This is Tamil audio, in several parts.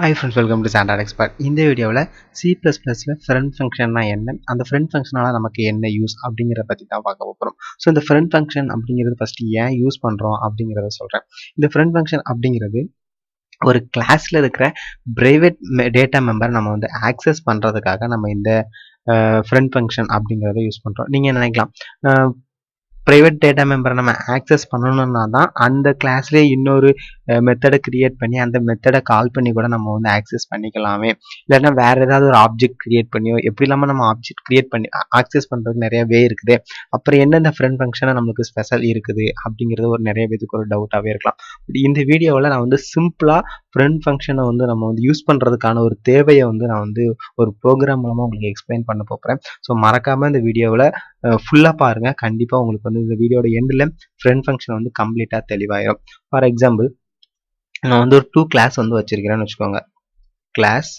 Hi friends, welcome to Santa Expert. In this video, C++ friend function and the friend function use so the friend function first use the friend function ஒரு கிளாஸ்ல இருக்கிற private data member நம்ம வந்து access பண்றதுக்காக நம்ம இந்த friend function அப்படிங்கறதை யூஸ் பண்றோம். நீங்க என்ன நினைக்கலாம் private data member நம்ம access பண்ணனும்னா தான் அந்த கிளாஸ்லயே இன்னொரு method கிரியேட் பண்ணி அந்த method கால் பண்ணி கூட நம்ம வந்து access பண்ணிக்கலாமே. இல்லனா வேற ஏதாவது ஒரு object கிரியேட் பண்ணியோ எப்படிலாம நம்ம object கிரியேட் பண்ணி access பண்றதுக்கு நிறைய வே இருக்குது. அப்புறம் என்ன இந்த friend function நமக்கு ஸ்பெஷல் இருக்குது அப்படிங்கறது ஒரு நிறைய பேருக்கு ஒரு டவுட்டாவே இருக்கலாம். இந்த வீடியோல நான் வந்து சிம்பிளா friend function வந்து நம்ம வந்து யூஸ் பண்றதுக்கான ஒரு தேவையை வந்து நான் வந்து ஒரு புரோகிராம் மூலமா உங்களுக்கு எக்ஸ்பிளைன் பண்ண போறேன். சோ மறக்காம இந்த வீடியோல ஃபுல்லா பாருங்க. கண்டிப்பா உங்களுக்கு வந்து இந்த வீடியோட எண்ட்ல friend function வந்து கம்ப்ளீட்டா தெளிவாயிடும். ஃபார் எக்ஸாம்பிள் நான் வந்து ஒரு 2 கிளாஸ் வந்து வச்சிருக்கேன்னு வெச்சுக்கோங்க. கிளாஸ்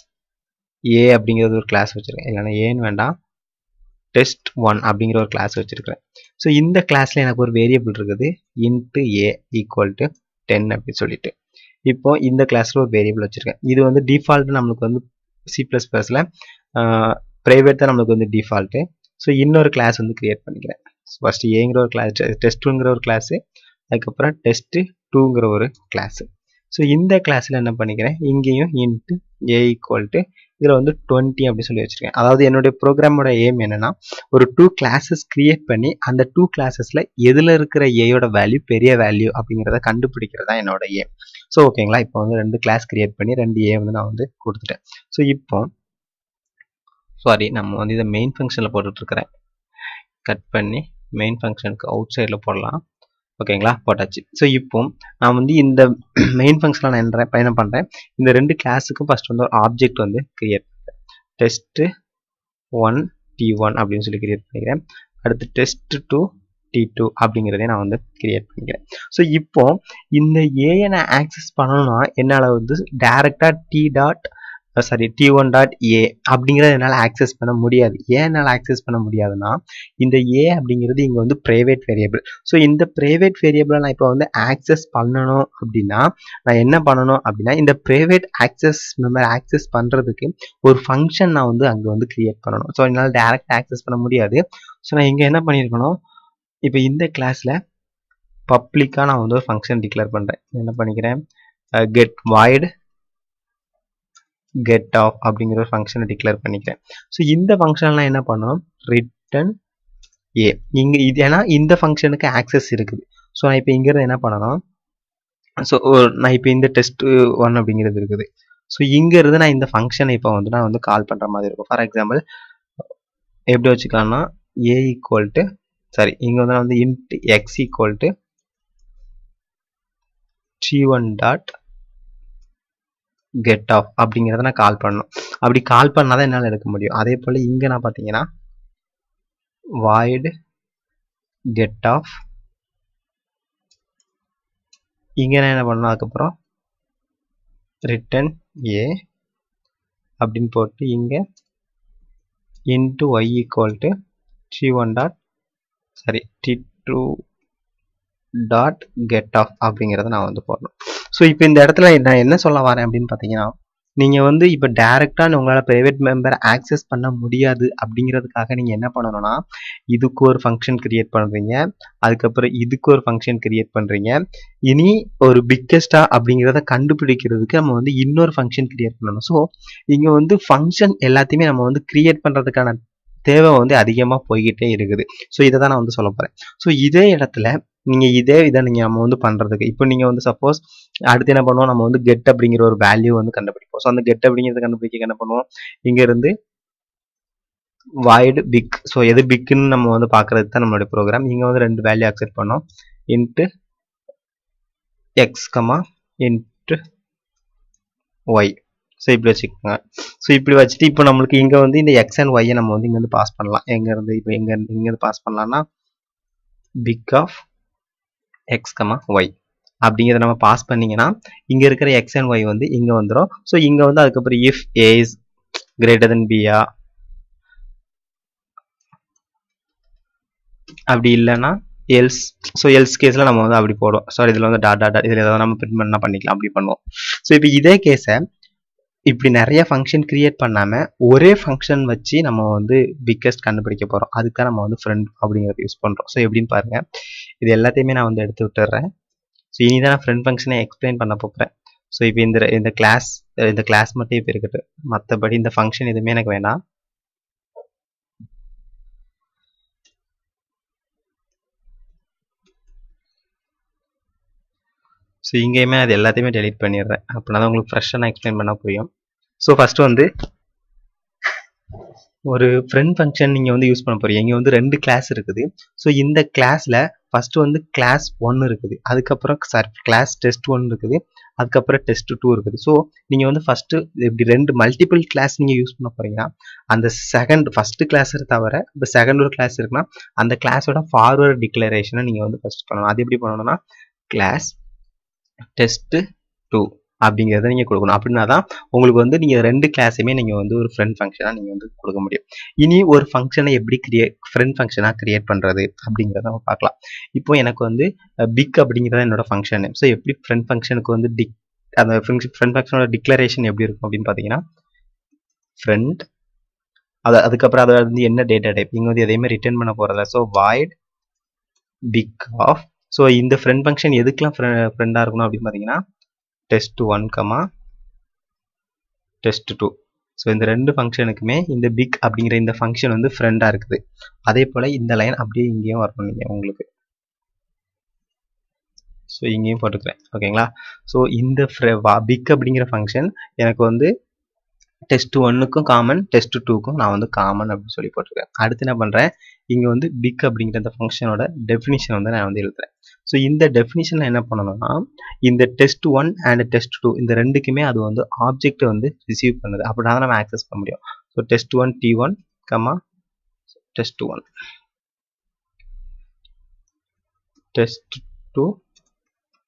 A அப்படிங்கறது ஒரு கிளாஸ் வச்சிருக்கேன். இல்லனா A ன்னு வேண்டாம். டெஸ்ட் 1 அப்படிங்கற ஒரு கிளாஸ் வச்சிருக்கேன். சோ இந்த கிளாஸ்ல எனக்கு ஒரு வேரியபிள் இருக்குது int A = 10 அப்படி சொல்லிட்டு இப்போ இந்த கிளாஸ்ல ஒரு வேரியபிள் வச்சிருக்கேன். இது வந்து டிஃபால்ட் நமக்கு வந்து C++ல பிரைவேட் தான் நமக்கு வந்து டிஃபால்ட். சோ இன்னொரு கிளாஸ் வந்து கிரியேட் பண்ணிக்கிறேன். ஃபர்ஸ்ட் A ங்கற ஒரு கிளாஸ் டெஸ்ட் 2 ங்கற ஒரு கிளாஸ் அதுக்கு அப்புறம் டெஸ்ட் 2 ங்கற ஒரு கிளாஸ். சோ இந்த கிளாஸ்ல என்ன பண்ணிக்கிறேன் இங்கேயும் int A இதுல வந்து 20 அப்படி சொல்லி வச்சிருக்கேன். அதாவது என்னோட புரோகிராமோட aim என்னன்னா ஒரு 2 classes கிரியேட் பண்ணி அந்த 2 classesல எதுல இருக்கிற A யோட வேல்யூ பெரிய வேல்யூ அப்படிங்கறதை கண்டுபிடிக்கிறது தான் என்னோட aim. சோ ஓகேங்களா இப்போ வந்து 2 class கிரியேட் பண்ணி 2 A வந்து நான் வந்து கொடுத்துட்டேன். சோ இப்போ சாரி நம்ம வந்து இத மெயின் ஃபங்க்ஷன்ல போட்டுட்டு இருக்கறேன். கட் பண்ணி மெயின் ஃபங்க்ஷனுக்கு அவுட் சைடுல போடலாம். ஓகேங்களா போட்டாச்சு. சோ இப்போ நான் வந்து இந்த மெயின் ஃபங்க்ஷனல நான் என்ன பயணம் பண்றேன் இந்த 2 கிளாஸ்க்கு ஃபர்ஸ்ட் வந்து ஒரு ஆப்ஜெக்ட் வந்து கிரியேட் பண்றேன். டெஸ்ட் 1 t1 அப்படினு சொல்லி கிரியேட் பண்ணிக்கிறேன். அடுத்து டெஸ்ட் 2 t2 அப்படிங்கறதை நான் வந்து கிரியேட் பண்ணிக்கிறேன். சோ இப்போ இந்த A ன ஆக்சஸ் பண்ணனும்னா என்னால வந்து டைரக்ட்டா t1.a அப்படிங்கறது என்னால access பண்ண முடியாது. ஏனால access பண்ண முடியாதுன்னா இந்த A அப்படிங்கிறது இங்க வந்து private variable. சோ இந்த private variable நான் இப்போ வந்து access பண்ணனும் அப்படினா நான் என்ன பண்ணனும் அப்படினா இந்த private access member access பண்றதுக்கு ஒரு function நான் வந்து அங்க வந்து கிரியேட் பண்ணனும். சோ என்னால டைரக்ட் access பண்ண முடியாது. சோ நான் இங்க என்ன பண்ணிருக்கணும் இப்போ இந்த கிளாஸ்ல பப்ளிக்கா நான் வந்து ஒரு function டிக்ளேர் பண்றேன். என்ன பண்ணிக்கிறேன் get void get off அப்படிங்கற ஒரு ஃபங்க்ஷனை டிக்ளேர் பண்ணிக்கிறேன். சோ இந்த ஃபங்க்ஷன்ல என்ன பண்ணனும் return a இங்க இதேனா இந்த ஃபங்க்ஷனுக்கு access இருக்குது. சோ நான் இப்போ இங்க என்ன பண்ணனும் சோ நான் இப்போ இந்த டெஸ்ட் 1 அப்படிங்கிறது இருக்குது. சோ இங்க இருந்து நான் இந்த ஃபங்க்ஷனை இப்போ வந்து நான் வந்து கால் பண்ற மாதிரி இருக்கும். ஃபார் எக்ஸாம்பிள் எப்படி வச்சுக்கலாம்னா a சாரி இங்க வந்து நான் வந்து int x t1. get off அப்படிங்கறத நான் கால் பண்ணனும். அப்படி கால் பண்ணாதான் என்னால எடுக்க முடியும். அதே போல இங்க நான் பாத்தீங்கன்னா void get off இங்க நான் என்ன பண்ணனும் அதுக்கு அப்புறம் return a அப்படிን போட்டு இங்க int y = t2 dot get off அப்படிங்கறத நான் வந்து போடணும். சோ இப்போ இந்த இடத்துல நான் என்ன சொல்ல வரேன் அப்படினு பாத்தீங்கன்னா நீங்க வந்து இப்போ டைரக்ட்டா உங்களோட பிரைவேட் மெம்பர் access பண்ண முடியாது அப்படிங்கிறதுக்காக நீங்க என்ன பண்ணனும்னா இதுக்கு ஒரு ஃபங்க்ஷன் கிரியேட் பண்றீங்க. அதுக்கு அப்புறம் இதுக்கு ஒரு ஃபங்க்ஷன் கிரியேட் பண்றீங்க. இனி ஒரு பிக்கெஸ்டா அப்படிங்கறதை கண்டுபிடிக்கிறதுக்கு நம்ம வந்து இன்னொரு ஃபங்க்ஷன் கிரியேட் பண்ணனும். சோ இங்க வந்து ஃபங்க்ஷன் எல்லாத்தையுமே நம்ம வந்து கிரியேட் பண்றதுக்கான தேவை வந்து அதிகமா போயிட்டே இருக்குது. சோ இத தான் நான் வந்து சொல்ல போறேன். சோ இதே இடத்துல நீங்க இத நீங்க நம்ம வந்து பண்றதுக்கு இப்போ நீங்க வந்து சப்போஸ் அடுத்து என்ன பண்ணுவோம் நம்ம வந்து get அப்படிங்கற ஒரு வேல்யூ வந்து கண்டுபிடிப்போம். சோ அந்த get அப்படிங்கறது கண்டுபிடிக்க என்ன பண்ணுவோம் இங்க இருந்து void big. சோ எது big ன்னு நம்ம வந்து பார்க்கிறது தான் நம்மளுடைய புரோகிராம். இங்க வந்து 2 வேல்யூ அக்செப்ட் பண்ணோம் int x, int y. So இப்படி வச்சுக்கோங்க. சோ இப்படி வச்சிட்டு இப்போ நமக்கு இங்க வந்து இந்த x and y நம்ம வந்து இங்க இருந்து பாஸ் பண்ணலாம். எங்க இருந்து இப்போ இங்க இருந்து பாஸ் பண்ணலாம்னா big of x, y அப்படிங்கறத நம்ம பாஸ் பண்ணீங்கனா இங்க இருக்கிற x and y வந்து இங்க வந்துரும். சோ இங்க வந்து அதுக்கு அப்புறம் if a is greater than b ஆ அப்படி இல்லனா else. சோ else கேஸ்ல நம்ம வந்து அப்படி போடுவோம். சாரி இதுல வந்து டாட் டாட் இதுல ஏதாவது நம்ம பிரிண்ட் பண்ணா பண்ணிக்கலாம் அப்படி பண்ணுவோம். சோ இப்போ இதே கேஸை இப்படி நிறைய ஃபங்க்ஷன் கிரியேட் பண்ணாம ஒரே ஃபங்க்ஷன் வச்சு நம்ம வந்து பிக்கெஸ்ட் கண்டுபிடிக்க போறோம். அதுக்கு தான் நம்ம வந்து ஃப்ரெண்ட் அப்படிங்கறது யூஸ் பண்றோம். ஸோ எப்படின்னு பாருங்க, இது எல்லாத்தையுமே நான் வந்து எடுத்து விட்டுறேன். ஸோ இனிதான் நான் ஃப்ரெண்ட் ஃபங்க்ஷனை எக்ஸ்பிளைன் பண்ண போகிறேன். ஸோ இப்போ இந்த கிளாஸ் மட்டும் இப்போ இருக்கட்டும், மற்றபடி இந்த ஃபங்க்ஷன் எதுவுமே எனக்கு வேணாம். ஸோ இங்கேயுமே அது எல்லாத்தையுமே டெலிட் பண்ணிடுறேன். அப்படின்னா தான் உங்களுக்கு ஃப்ரெஷ்ஷாக நான் எக்ஸ்பிளைன் பண்ணால் புரியும். ஸோ ஃபஸ்ட்டு வந்து ஒரு ஃப்ரெண்ட் ஃபங்க்ஷன் நீங்கள் வந்து யூஸ் பண்ண போகிறீங்க. இங்கே வந்து ரெண்டு கிளாஸ் இருக்குது. ஸோ இந்த கிளாஸில் ஃபஸ்ட்டு வந்து கிளாஸ் ஒன் இருக்குது, அதுக்கப்புறம் கிளாஸ் டெஸ்ட் ஒன் இருக்குது, அதுக்கப்புறம் டெஸ்ட் டூ இருக்குது. ஸோ நீங்கள் வந்து ஃபஸ்ட்டு இப்படி ரெண்டு மல்டிபிள் கிளாஸ் நீங்கள் யூஸ் பண்ண போகிறீங்கன்னா அந்த ஃபஸ்ட்டு கிளாஸ் தவிர இப்போ செகண்ட் ஒரு கிளாஸ் இருக்குன்னா அந்த கிளாஸோட ஃபார்வர்ட் டிக்ளரேஷனை நீங்கள் வந்து ஃபஸ்ட் பண்ணணும். அது எப்படி பண்ணணும்னா கிளாஸ் டெஸ்ட் டூ அப்படிங்கிறத நீங்கள் கொடுக்கணும். அப்படின்னா தான் உங்களுக்கு வந்து நீங்கள் ரெண்டு கிளாஸுமே நீங்கள் வந்து ஒரு ஃப்ரெண்ட் ஃபங்க்ஷனாக நீங்கள் வந்து கொடுக்க முடியும். இனி ஒரு ஃபங்க்ஷனை எப்படி ஃப்ரெண்ட் ஃபங்க்ஷனாக கிரியேட் பண்ணுறது அப்படிங்கிறத நம்ம பார்க்கலாம். இப்போ எனக்கு வந்து பிக் அப்படிங்கிறத என்னோட ஃபங்க்ஷன். ஸோ எப்படி ஃப்ரெண்ட் ஃபங்க்ஷனுக்கு வந்து அந்த ஃப்ரெண்ட் ஃபங்க்ஷனோட டிக்ளரேஷன் எப்படி இருக்கும் அப்படின்னு பார்த்தீங்கன்னா ஃப்ரெண்ட் அதுக்கப்புறம் அதை வந்து என்ன டேட்டா டைப் இங்கே வந்து எதையுமே ரிட்டர்ன் பண்ண போகிறதா. So void big of. So இந்த ஃப்ரெண்ட் ஃபங்க்ஷன் எதுக்கெல்லாம் ஃப்ரெண்டாக இருக்கணும் அப்படின்னு பார்த்தீங்கன்னா test one comma test two. So இந்த ரெண்டு ஃபங்க்ஷனுக்குமே இந்த பிக் அப்படிங்கிற இந்த ஃபங்க்ஷன் வந்து ஃப்ரெண்டாக இருக்குது. அதே போல் இந்த லைன் அப்படியே இங்கேயும் வரணும் நீங்கள் உங்களுக்கு. ஸோ இங்கேயும் போட்டுக்கிறேன் ஓகேங்களா. ஸோ இந்த பிக் அப்படிங்கிற ஃபங்க்ஷன் எனக்கு வந்து டெஸ்ட் ஒன்னுக்கும் காமன் டெஸ்ட் டூக்கும் நான் வந்து காமன் அப்படின்னு சொல்லி போட்டிருக்கேன். அடுத்து என்ன பண்ணுறேன், இங்கே வந்து பிக் அப்படிங்கிற அந்த ஃபங்க்ஷனோட டெஃபினிஷன் வந்து நான் வந்து எழுதுறேன். ஸோ இந்த டெஃபினிஷனில் என்ன பண்ணணும்னா இந்த test one and test two இந்த ரெண்டுக்குமே அது வந்து ஆப்ஜெக்ட்டை வந்து ரிசீவ் பண்ணுது. அப்படின்னா தான் நம்ம ஆக்சஸ் பண்ண முடியும். So test one T one comma test one test two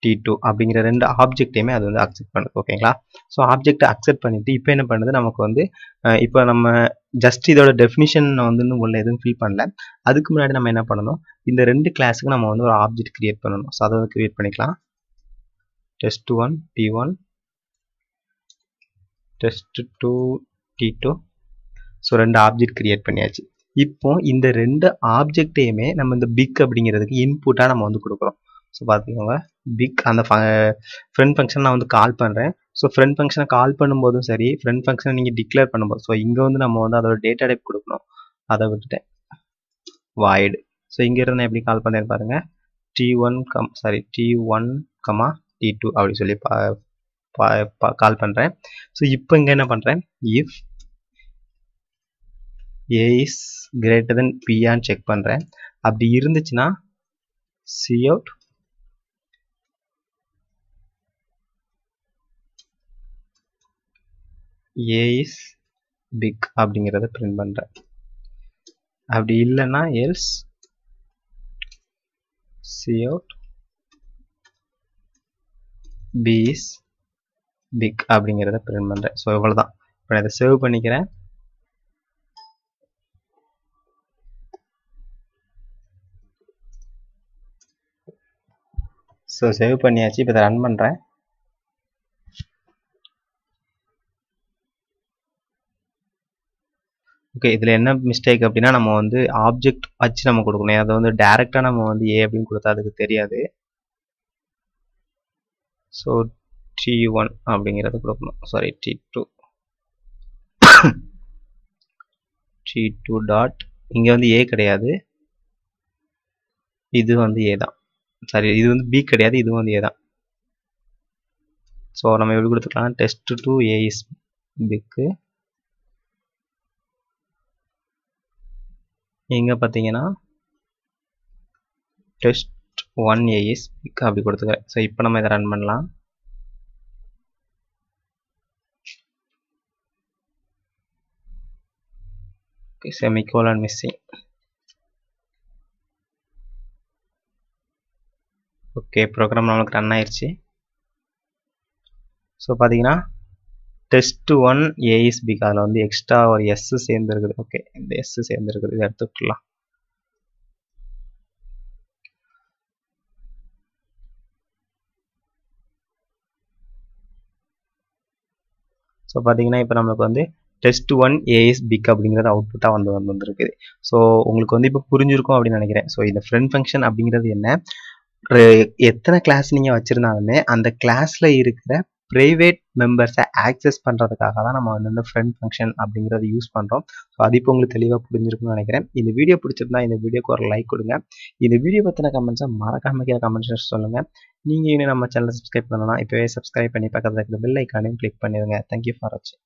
T2 அப்படிங்கிற ரெண்டு ஆப்ஜெக்டையுமே அது வந்து அக்செப்ட் பண்ணுது ஓகேங்களா. ஸோ ஆப்ஜெக்டை அக்செப்ட் பண்ணிட்டு இப்போ என்ன பண்ணுது நமக்கு வந்து இப்போ நம்ம ஜஸ்ட் இதோட டெஃபினிஷன் வந்து இன்னும் உள்ள எதுவும் ஃபில் பண்ணல. அதுக்கு முன்னாடி நம்ம என்ன பண்ணணும், இந்த ரெண்டு கிளாஸுக்கு நம்ம வந்து ஒரு ஆப்ஜெக்ட் கிரியேட் பண்ணணும். ஸோ அதை வந்து கிரியேட் பண்ணிக்கலாம். Test one T one test two T two. So ரெண்டு ஆப்ஜெக்ட் கிரியேட் பண்ணியாச்சு. இப்போ இந்த ரெண்டு ஆப்ஜெக்டையுமே நம்ம இந்த பிக் அப்படிங்கிறதுக்கு இன்புட்டாக நம்ம வந்து கொடுக்குறோம். ஸோ பார்த்துக்கோங்க பிக் அந்த ஃப்ரெண்ட் ஃபங்க்ஷன் நான் வந்து கால் பண்ணுறேன். ஸோ ஃப்ரெண்ட் ஃபங்க்ஷனை கால் பண்ணும்போதும் சரி ஃப்ரெண்ட் ஃபங்க்ஷனை நீங்கள் டிக்ளேர் பண்ணும்போது ஸோ இங்கே வந்து நம்ம வந்து அதோட டேட்டா டைப் கொடுக்கணும். அதை விட்டுட்டேன் வாய்டு. ஸோ இங்கேருந்து நான் எப்படி கால் பண்ணேன்னு பாருங்கள் T one comma T two அப்படின்னு சொல்லி கால் பண்ணுறேன். ஸோ இப்போ இங்கே என்ன பண்ணுறேன் if A is greater then பியான்னு செக் பண்ணுறேன். அப்படி இருந்துச்சுன்னா C out A is big அப்படிங்கிறத print பண்றேன். அப்படி இல்லைன்னா else cout B is big அப்படிங்கிறத print பண்றேன். ஸோ இவ்வளோதான். இப்போ நான் இதை சேவ் பண்ணிக்கிறேன். ஸோ சேவ் பண்ணியாச்சு. இப்போ இதை ரன் பண்றேன். ஓகே, இதில் என்ன மிஸ்டேக் அப்படின்னா நம்ம வந்து ஆப்ஜெக்ட் வச்சு நம்ம கொடுக்கணும். அதை வந்து டைரெக்டாக நம்ம வந்து ஏ அப்படின்னு கொடுத்தா அதுக்கு தெரியாது. ஸோ டி ஒன் அப்படிங்கிறது கொடுக்கணும். சாரி டி டூ டாட் இங்கே வந்து ஏ கிடையாது, இது வந்து ஏ தான். சாரி இது வந்து பி கிடையாது, இது வந்து ஏ தான். ஸோ நம்ம எப்படி கொடுத்துக்கலாம் டெஸ்ட் டூ ஏ இஸ் பிக்கு. இங்கே பார்த்தீங்கன்னா test one A is big அப்படி கொடுத்துக்கிறேன். ஸோ இப்போ நம்ம இதை ரன் பண்ணலாம். Semicolon missing. ஓகே, ப்ரோக்ராம் நம்மளுக்கு ரன் ஆயிடுச்சு. ஸோ பார்த்தீங்கன்னா test one A is big, அதில் வந்து எக்ஸ்ட்ரா ஒரு எஸ் சேர்ந்துருக்குது. ஓகே, இந்த எஸ் சேர்ந்துருக்குது, இதை எடுத்துக்கலாம். So பாத்தீங்கன்னா இப்போ நமக்கு வந்து test 1 a is big அப்படிங்கறது அவுட்புட்டா வந்திருக்குது. சோ உங்களுக்கு வந்து இப்போ புரிஞ்சிருக்கும் அப்படி நினைக்கிறேன். சோ இந்த friend function அப்படிங்கறது என்ன? எத்தனை கிளாஸ் நீங்க வச்சிருந்தாலுமே அந்த கிளாஸ்ல இருக்கிற private members access பண்றதுக்காக தான் நம்ம வந்து இந்த friend function அப்படிங்கறது யூஸ் பண்றோம். சோ அது இப்போ உங்களுக்கு தெளிவா புரிஞ்சிருக்கும்னு நினைக்கிறேன். இந்த வீடியோ பிடிச்சிருந்தா இந்த வீடியோக்கு ஒரு லைக் கொடுங்க. இந்த வீடியோ பத்தின கமெண்ட்ஸ் மறக்காம கீழ கமெண்ட்ஸ் சொல்லுங்க. நீங்க இன்னும் நம்ம சேனலை சப்ஸ்கிரைப் பண்ணலாம். இப்பவே சப்ஸ்கிரைப் பண்ணி பக்கத்துல இருக்க bell icon-ஐயும் click பண்ணிடுங்க. Thank you for watching.